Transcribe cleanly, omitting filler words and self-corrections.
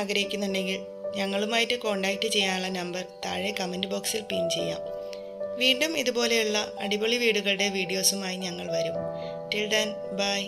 ആഗ്രഹിക്കുന്നുണ്ടെങ്കിൽ ഞങ്ങളുമായിട്ട് കോൺടാക്റ്റ് ചെയ്യാനുള്ള നമ്പർ താഴെ കമൻറ്റ് ബോക്സിൽ പിൻ ചെയ്യാം. വീണ്ടും ഇതുപോലെയുള്ള അടിപൊളി വീടുകളുടെ വീഡിയോസുമായി ഞങ്ങൾ വരും. Till then by.